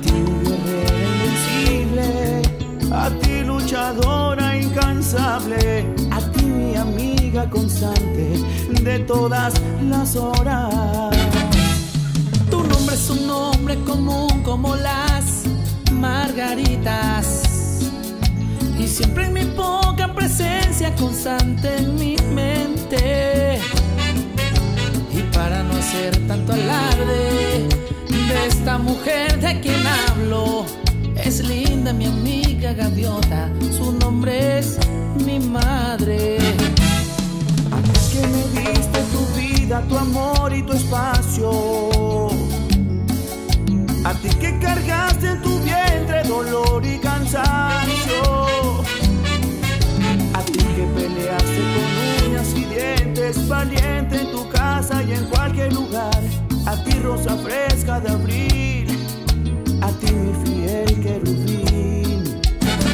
ti irrevencible, a ti luchadora incansable, a ti mi amiga constante de todas las horas. Tu nombre es un nombre común como las margaritas, y siempre en mi poca presencia constante en mi mente. Y para no hacer tanto alarde de esta mujer de quien hablo, es linda mi amiga gaviota, su nombre es mi madre. Antes que me diste tu vida, tu amor y tu espacio, a ti que cargaste en tu vientre dolor y cansancio, a ti que peleaste con uñas y dientes, valiente en tu casa y en cualquier lugar, a ti rosa fresca de abril, a ti mi fiel querubín.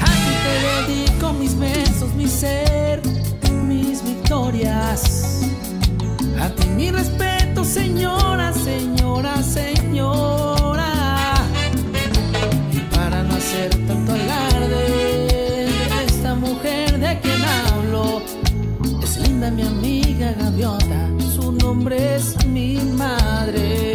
A ti te dedico mis besos, mi ser, mis victorias, a ti mi respeto, señora, señora, señora. Y para no hacer tanto alarde de esta mujer de quien hablo, es linda mi amiga gaviota, su nombre es mi madre.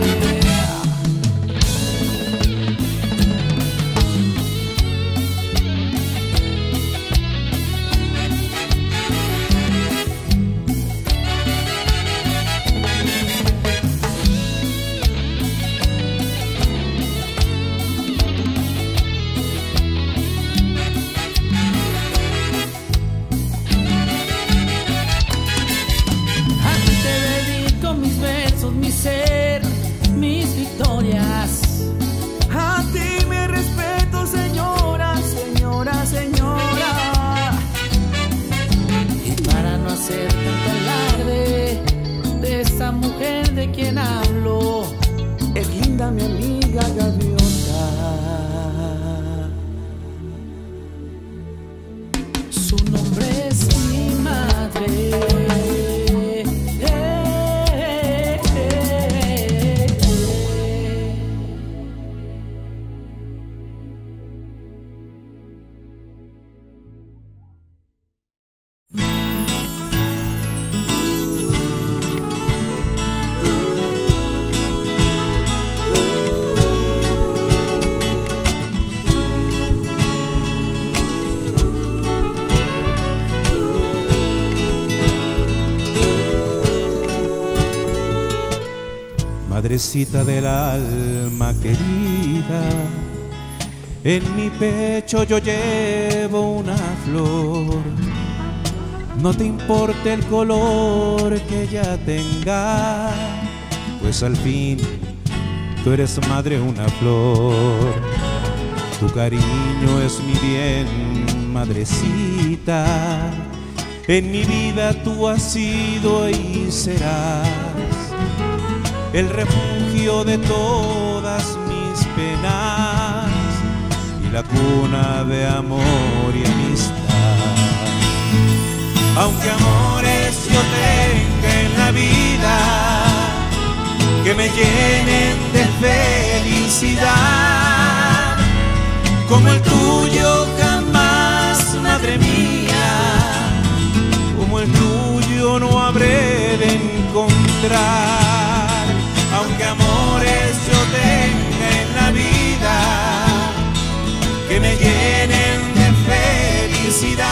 Madrecita del alma querida, en mi pecho yo llevo una flor. No te importa el color que ella tenga, pues al fin tú eres madre una flor. Tu cariño es mi bien, madrecita, en mi vida tú has sido y serás el refugio de todas mis penas y la cuna de amor y amistad. Aunque amores yo tenga en la vida que me llenen de felicidad, como el tuyo jamás, madre mía, como el tuyo no habré de encontrar. Aunque amores yo tenga en la vida que me llenen de felicidad,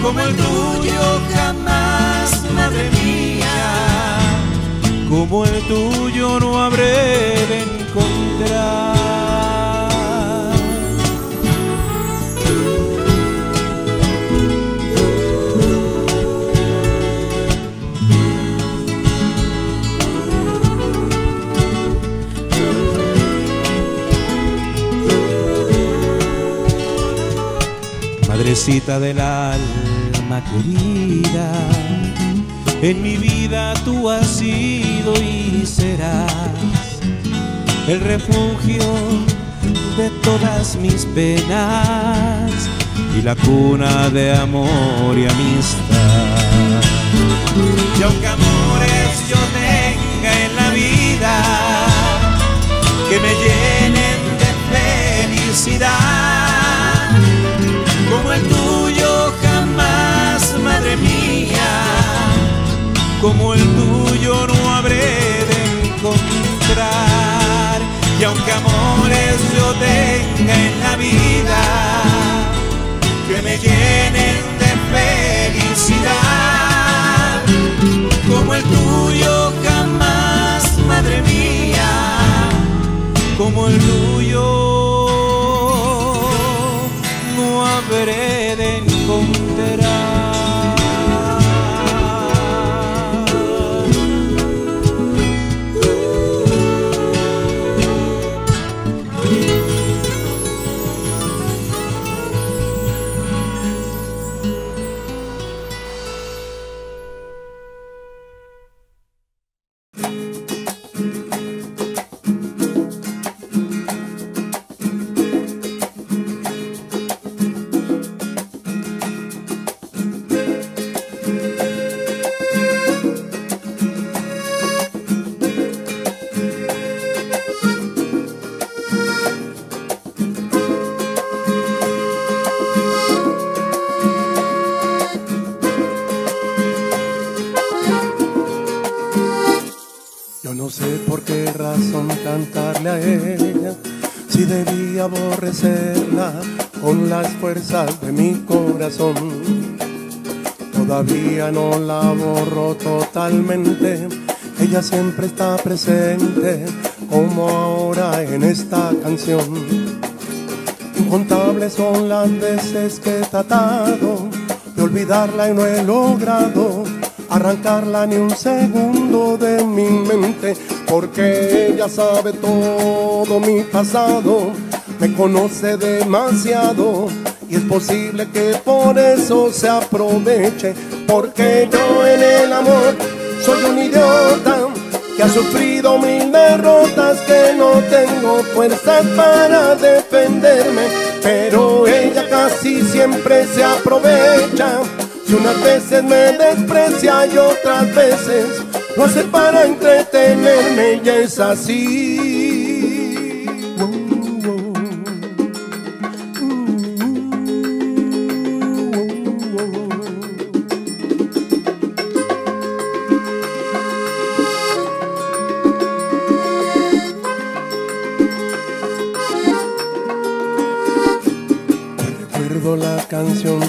como el tuyo jamás, madre mía, como el tuyo no habré de encontrar. Madrecita del alma querida, en mi vida tú has sido y serás el refugio de todas mis penas y la cuna de amor y amistad. Y aunque amores yo tenga en la vida que me llenen de felicidad como el tuyo jamás, madre mía, como el tuyo no habré de encontrar. Y aunque amores yo tenga en la vida, que me llenen de felicidad como el tuyo jamás, madre mía, como el tuyo no habré de encontrar. Con las fuerzas de mi corazón, todavía no la borro totalmente. Ella siempre está presente, como ahora en esta canción. Incontables son las veces que he tratado de olvidarla y no he logrado arrancarla ni un segundo de mi mente, porque ella sabe todo mi pasado, me conoce demasiado y es posible que por eso se aproveche. Porque yo en el amor soy un idiota que ha sufrido mil derrotas, que no tengo fuerzas para defenderme. Pero ella casi siempre se aprovecha, si unas veces me desprecia y otras veces lo hace para entretenerme, y es así.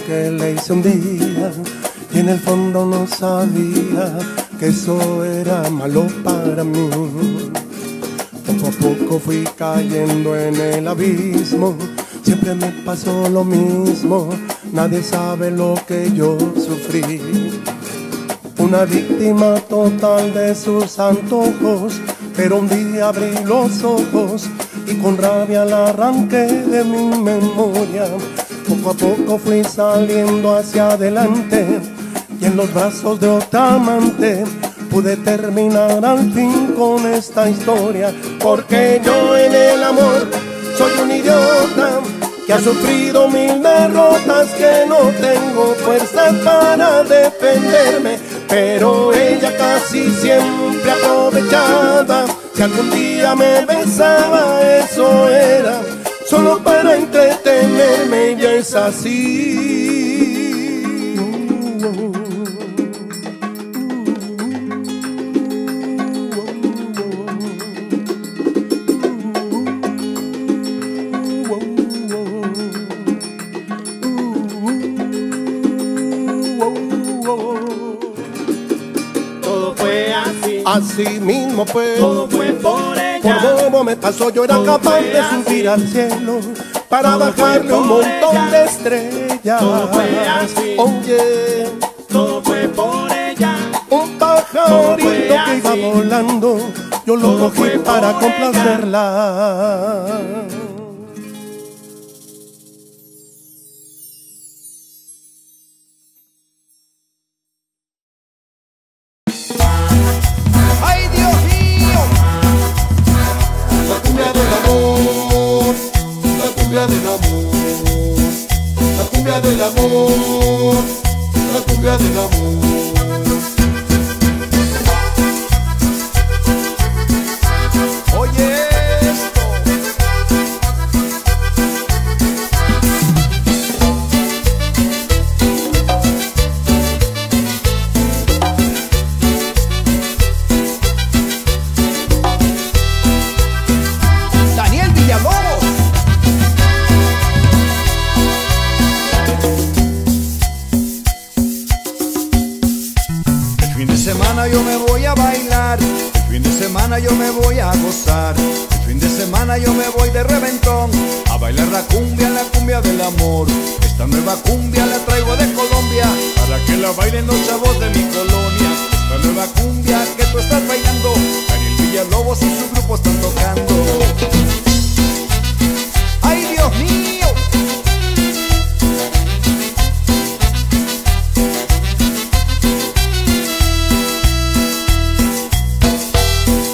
Que le hice un día y en el fondo no sabía que eso era malo para mí. Poco a poco fui cayendo en el abismo, siempre me pasó lo mismo, nadie sabe lo que yo sufrí. Una víctima total de sus antojos, pero un día abrí los ojos y con rabia la arranqué de mi memoria. Poco a poco fui saliendo hacia adelante y en los brazos de otra amante pude terminar al fin con esta historia. Porque yo en el amor soy un idiota que ha sufrido mil derrotas, que no tengo fuerzas para defenderme. Pero ella casi siempre aprovechaba, si algún día me besaba eso era solo para entretenerme, y es así. Todo fue así, así mismo fue. Todo fue por ella. Por bobo me pasó, yo era capaz de subir al cielo para bajarle un montón de estrellas. Todo fue así. Oye, todo fue por ella. Un pajarito que iba volando, yo lo cogí para complacerla. La cumbia del amor. Oye esto. semana yo me voy a gozar, el fin de semana yo me voy de reventón, a bailar la cumbia del amor. Esta nueva cumbia la traigo de Colombia, para que la bailen los chavos de mi colonia. Esta nueva cumbia que tú estás bailando, Daniel Villalobos y su grupo están tocando. ¡Ay, Dios mío!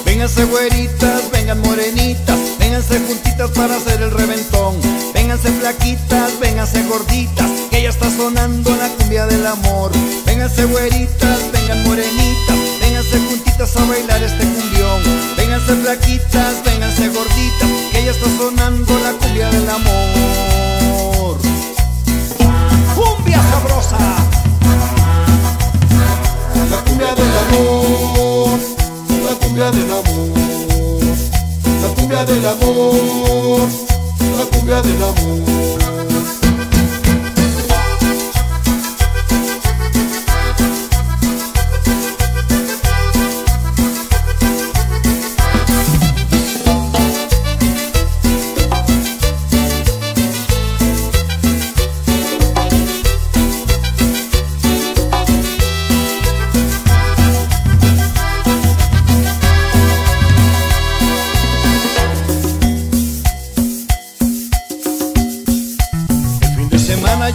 Vénganse güeritas, vengan morenitas, vénganse juntitas para hacer el reventón. Vénganse flaquitas, vénganse gorditas, que ya está sonando la cumbia del amor. Vénganse güeritas, vengan morenitas, vénganse juntitas a bailar este cumbión. Vénganse flaquitas, vénganse gorditas, que ya está sonando la cumbia del amor. ¡Cumbia sabrosa! La cumbia del amor, la cumbia del amor, la cumbia del amor, la cumbia del amor.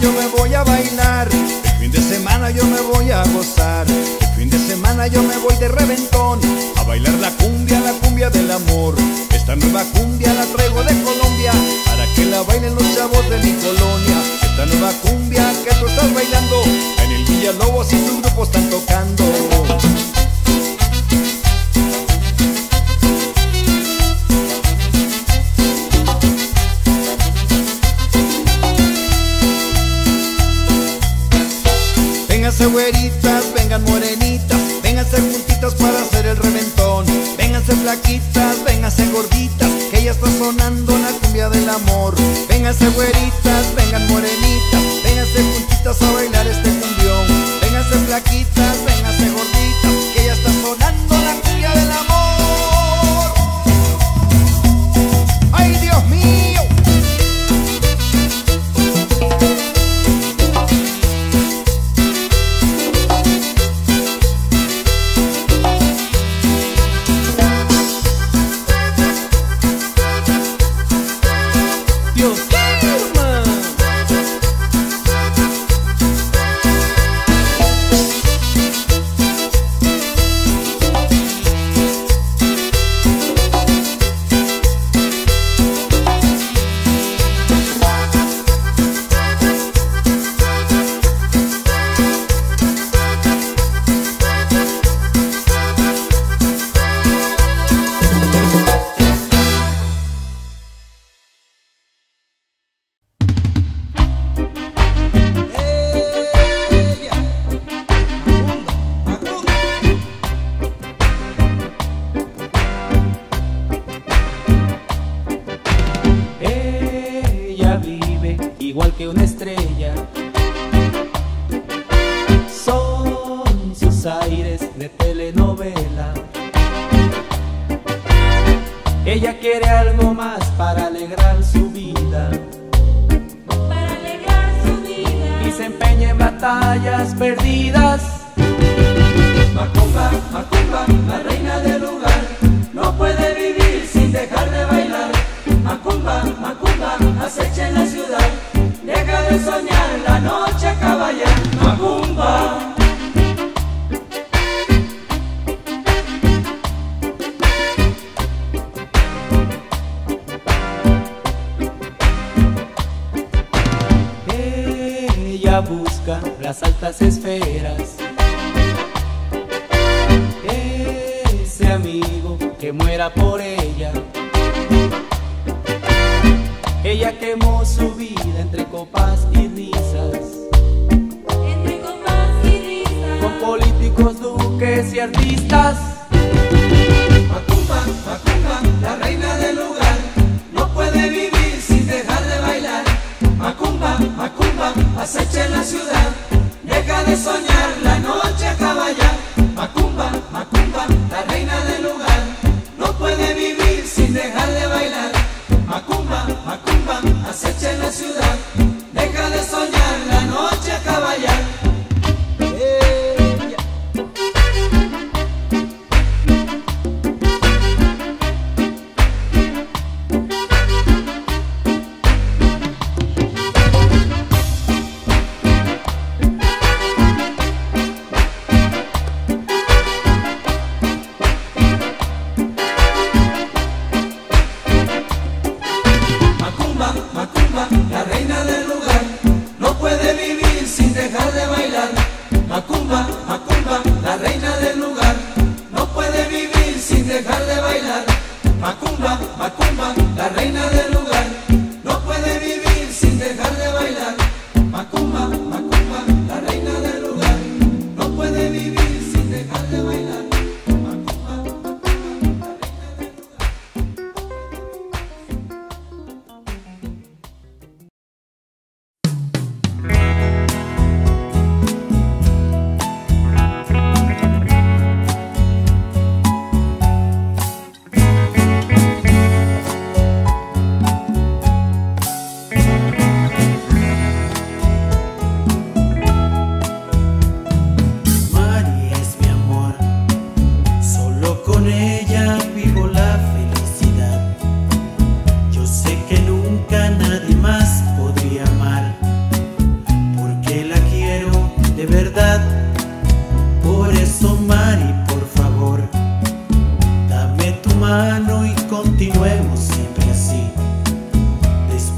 Yo me voy a bailar, el fin de semana yo me voy a gozar, el fin de semana yo me voy de reventón, a bailar la cumbia del amor. Esta nueva cumbia la traigo de Colombia, para que la bailen los chavos de mi colonia. Esta nueva cumbia que tú estás bailando, en el Villalobos y su grupo están tocando. Vénganse güeritas, vengan morenitas, vénganse juntitas para hacer el reventón. Vénganse flaquitas, vénganse gorditas, que ya está sonando la cumbia del amor. Vénganse güeritas, vengan morenitas, vénganse juntitas a bailar este cumbión. Vénganse flaquitas, vénganse gorditas, que ya está sonando la cumbia del amor. ¡Ay, Dios mío!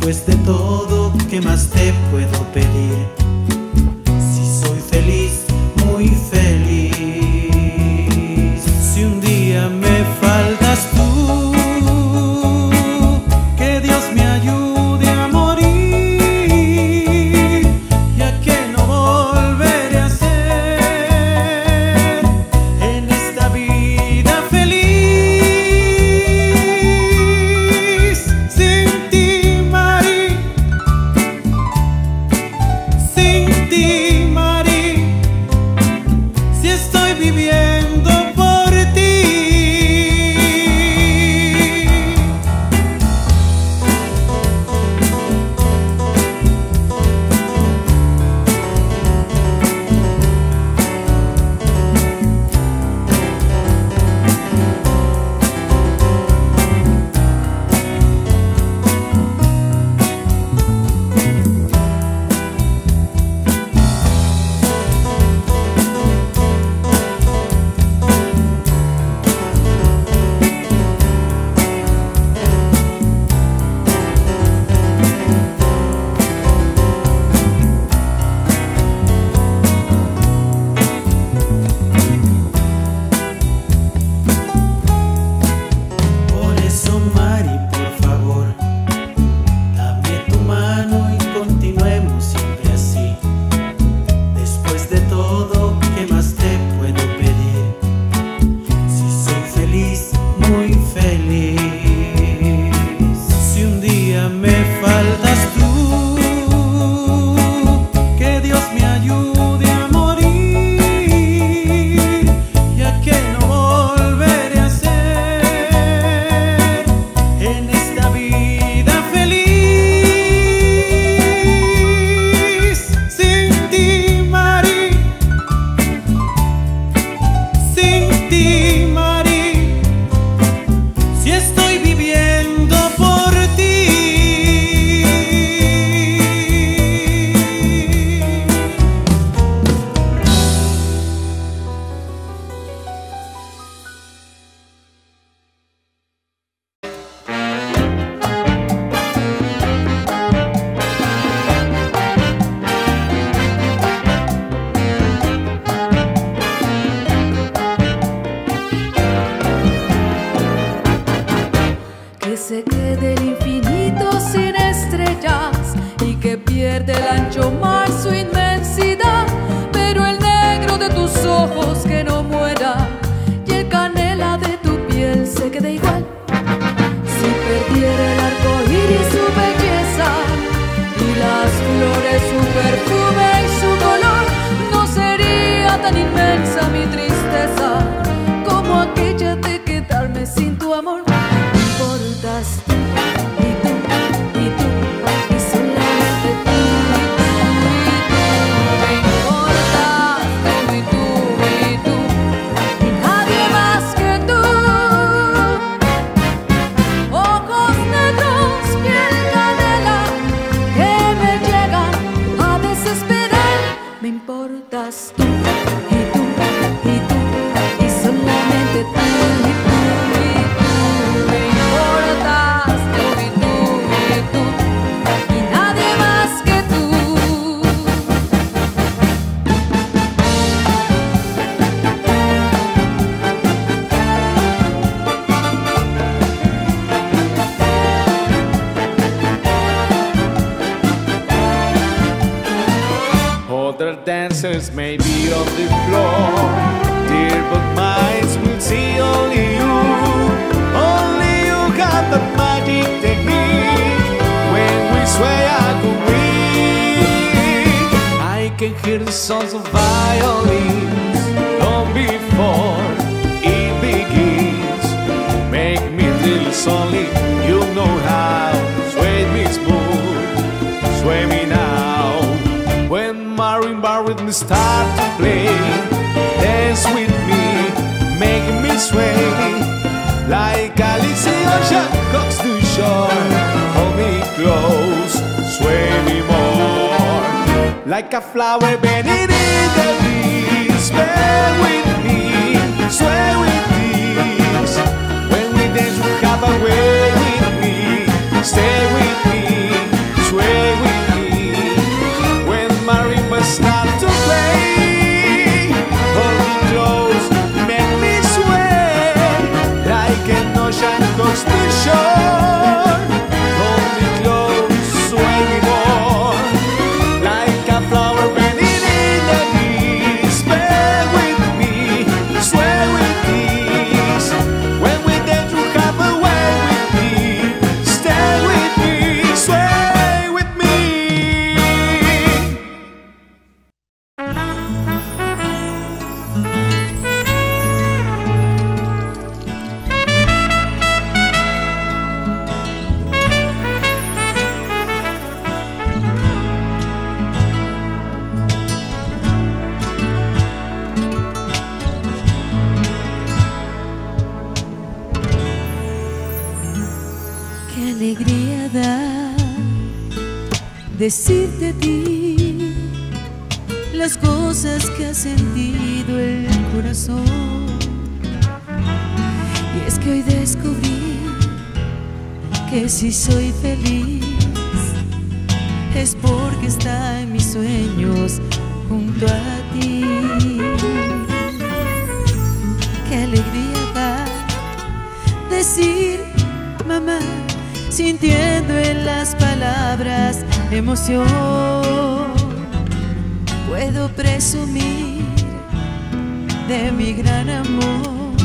después de todo, ¿qué más te puedo pedir? Si soy feliz, muy feliz. Si un día me faltas tú, que Dios me ayude a morir, ya que no volveré a ser en esta vida feliz sin ti, Mari, sin ti, Mari. Si estoy viviendo por ti. Stay with me. alegría da decir de ti las cosas que ha sentido el corazón. Y es que hoy descubrí que si soy feliz es porque está en mis sueños junto a ti. Qué alegría da decir mamá, sintiendo en las palabras emoción. Puedo presumir de mi gran amor.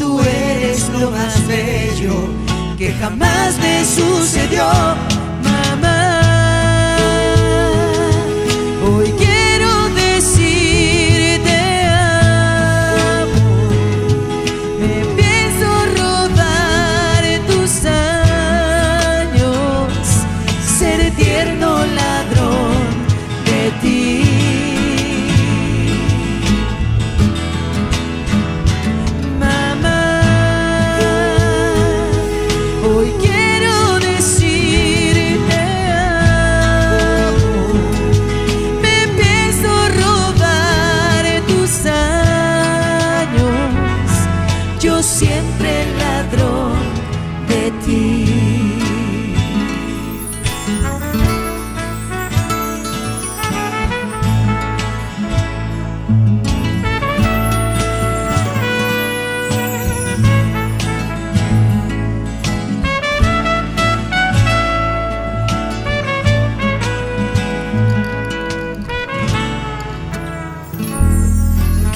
Tú eres lo más bello que jamás me sucedió, mamá. Hoy quiero decirte amo. Me pienso rodar tus años, ser eterno ladrón de ti.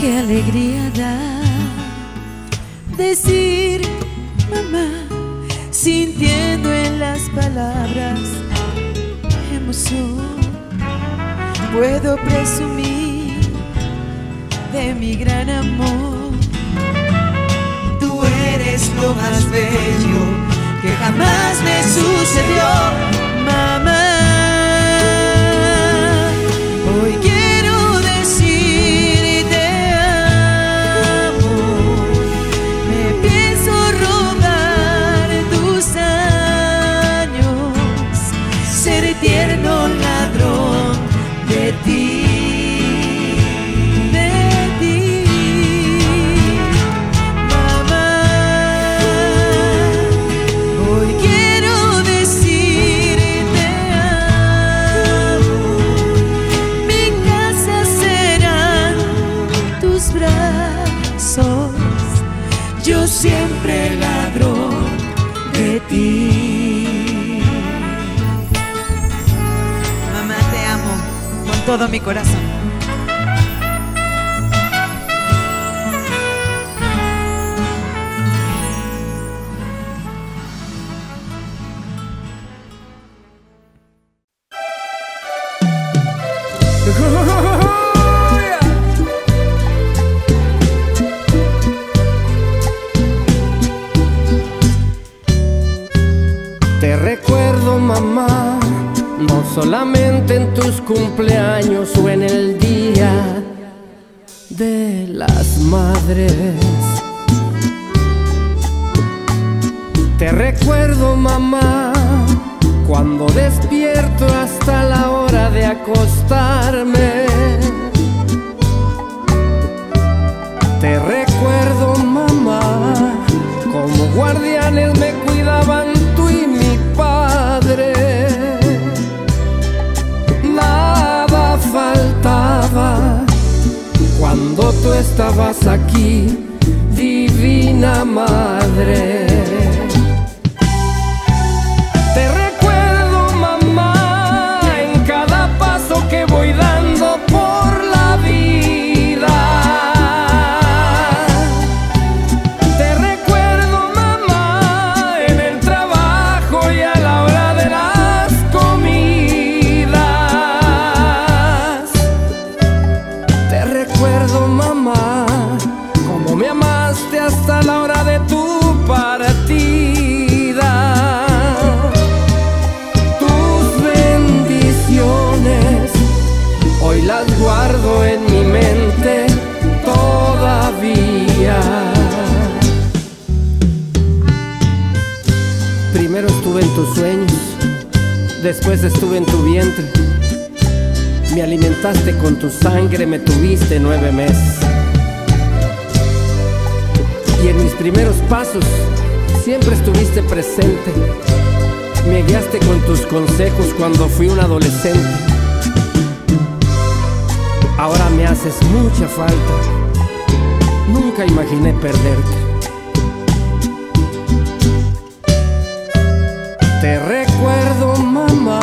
Qué alegría da decir mamá, sintiendo en las palabras emoción. Puedo presumir de mi gran amor. Tú eres lo más bello que jamás me sucedió, mamá. Hoy quiero decir eterno ladrón de ti, de ti, mamá. Hoy quiero decirte amo. Mi casa serán tus brazos, yo siempre ladrón de ti. Todo mi corazón. Te recuerdo, mamá, no solamente en tus cumpleaños o en el día de las madres. Te recuerdo, mamá, cuando despierto hasta la hora de acostarme. Te recuerdo, mamá, como guardianes me cuidaban tú y mi padre. Faltaba cuando tú estabas aquí, divina madre. Te recuerdo, mamá, en cada paso que voy dando por la vida. Te recuerdo, mamá, en el trabajo y a la hora de las comidas. Te recuerdo, mamá, como me amaste hasta la hora de tu partida. Primero estuve en tus sueños, después estuve en tu vientre. Me alimentaste con tu sangre, me tuviste 9 meses. Y en mis primeros pasos siempre estuviste presente. Me guiaste con tus consejos cuando fui un adolescente. Ahora me haces mucha falta. Nunca imaginé perderte. Te recuerdo, mamá,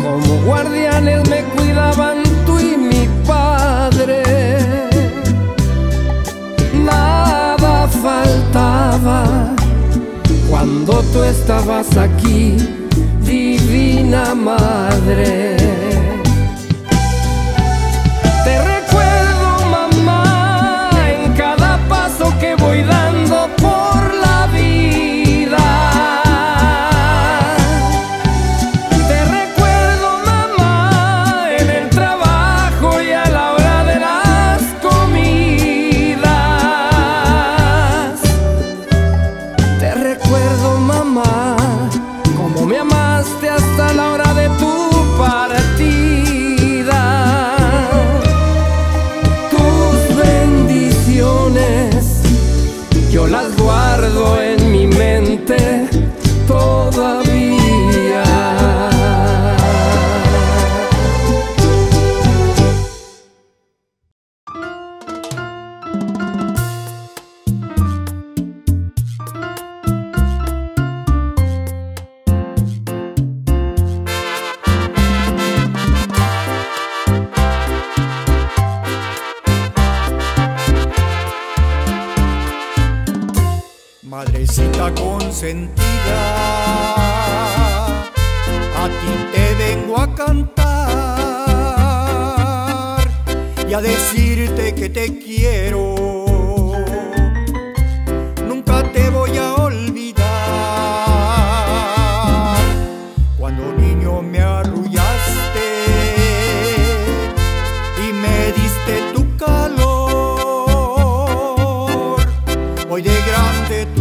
como guardianes me cuidaban tú y mi padre. Nada faltaba cuando tú estabas aquí, divina madre. Te recuerdo, mamá, en cada paso que voy dando por la vida. Madrecita consentida, a ti te vengo a cantar y a decirte que te quiero, nunca te voy a olvidar. Cuando niño me arrullaste y me diste tu calor, hoy de grande tu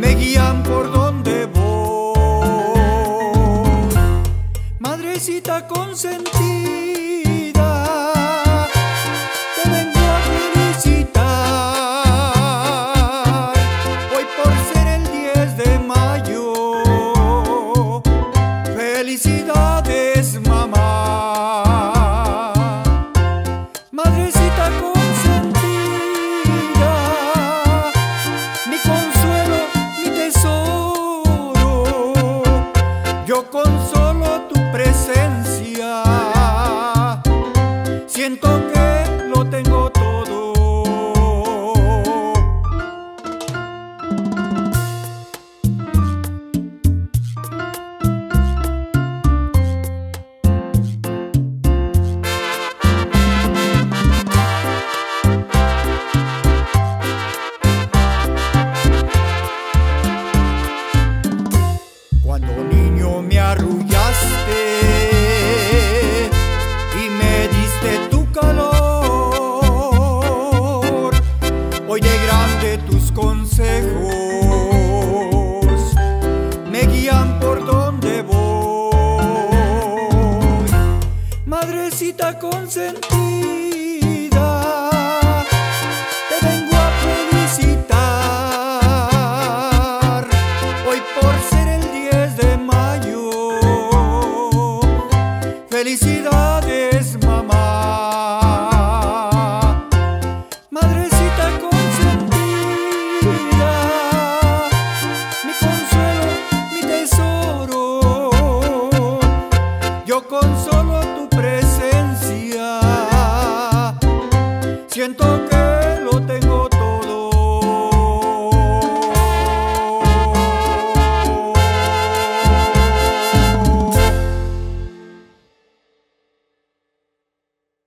me guían por donde voy. Madrecita consentida, te vengo a felicitar hoy por ser el 10 de mayo. Felicidades, mamá. Madrecita consentida, siento que lo tengo todo. Cuando niño me arrullaste y me diste tu calor, hoy de grande tus consejos me guían por donde voy. Madrecita consentida, te vengo a felicitar hoy por ser el 10 de mayo. Felicidades, mamá. Siento que lo tengo.